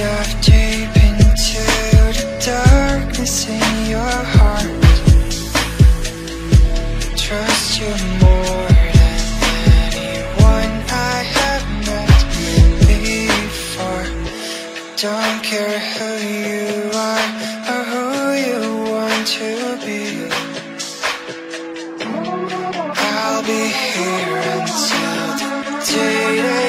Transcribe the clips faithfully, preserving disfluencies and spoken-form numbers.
dive deep into the darkness in your heart. Trust you more than anyone I have met before. I don't care who you are or who you want to be. I'll be here until the day that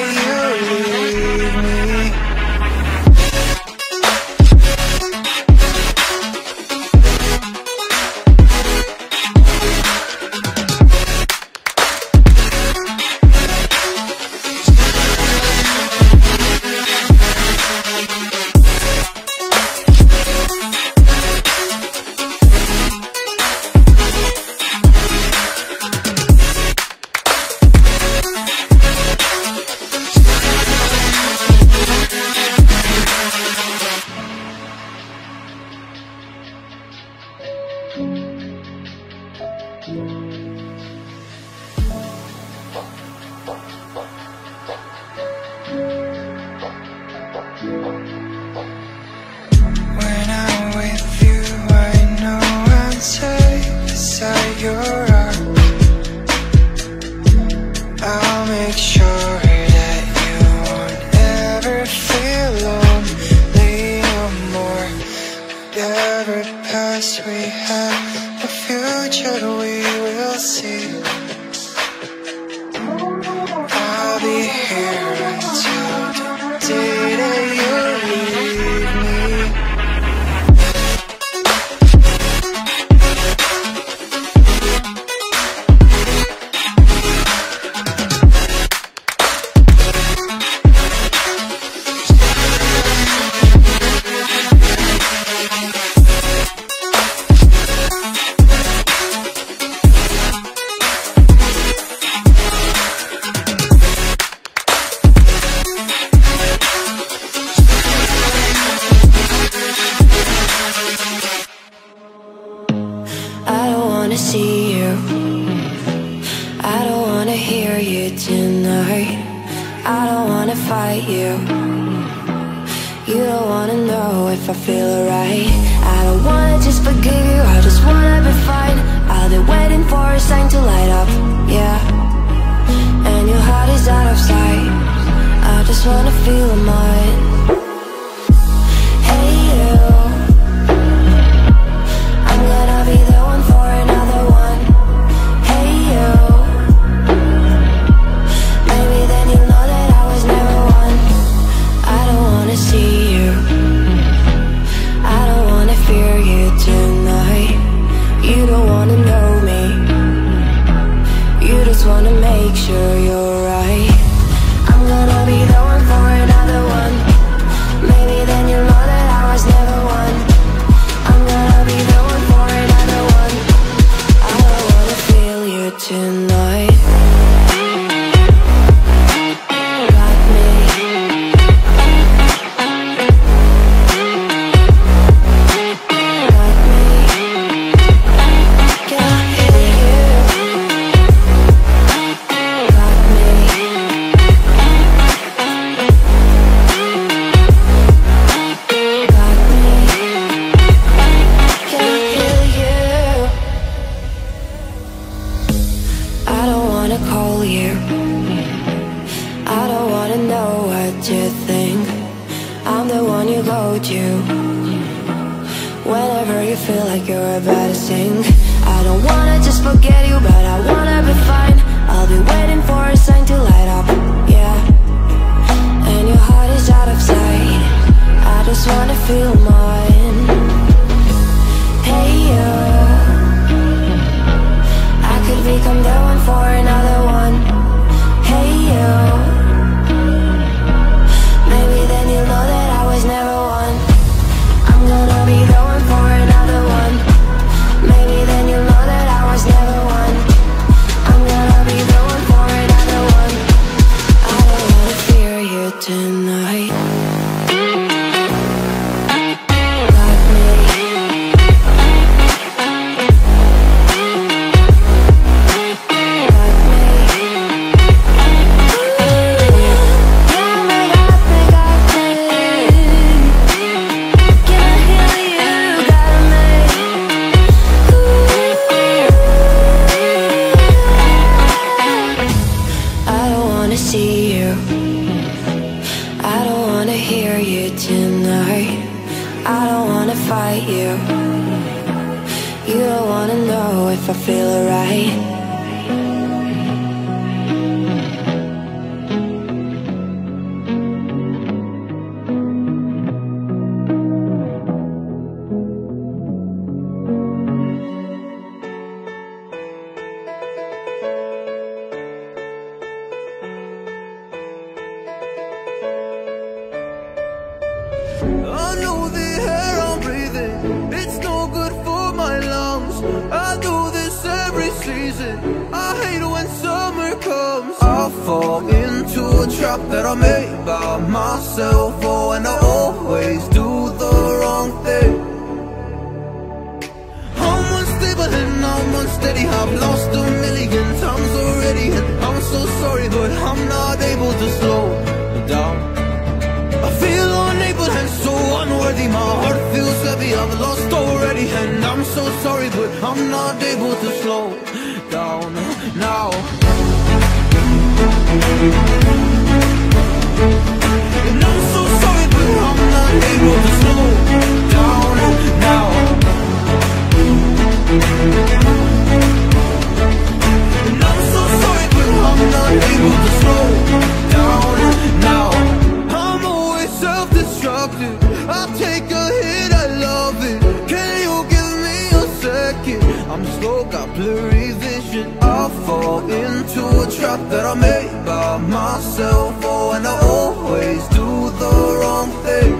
you leave. I don't wanna hear you tonight. I don't wanna fight you. You don't wanna know if I feel alright. I know the air I'm breathing, it's no good for my lungs. I do this every season, I hate when summer comes. I fall into a trap that I made by myself. Oh, and I always do the wrong thing. I'm unstable and I'm unsteady, I've lost a million times already. And I'm so sorry, but I'm not able to slow down. I feel unable and so unworthy, my heart feels heavy, I've lost already. And I'm so sorry, but I'm not able to slow down now. And I'm so sorry, but I'm not able to slow down now. And I'm so sorry, but I'm not able to slow down now. I'll take a hit, I love it. Can you give me a second? I'm slow, got blurry vision. I fall into a trap that I made by myself. Oh, and I always do the wrong thing.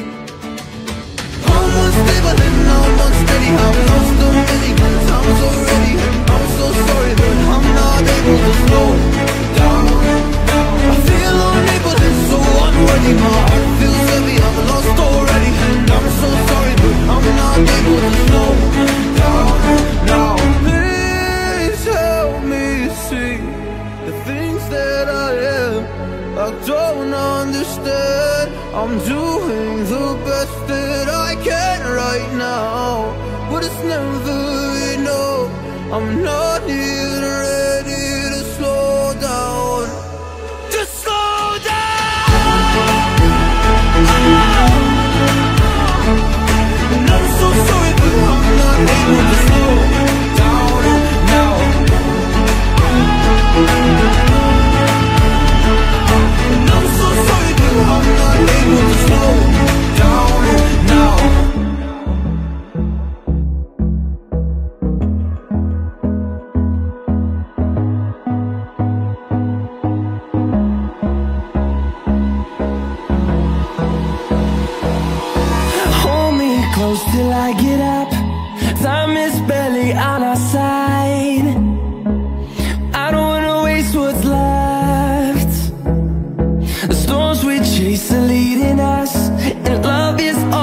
I'm unstable and I'm unsteady, I've lost a million times already. I'm so sorry, but I'm not able to slow down. I feel unable and so unworthy, my heart feels heavy, I've lost already. And I'm so sorry, but I'm not able to slow down now. Please help me see the things that I am. I don't understand. I'm doing the best that I can right now, but it's never enough. I'm not even ready to slow down. Till I get up, time is barely on our side. I don't wanna waste what's left. The storms we chase are leading us, and love is all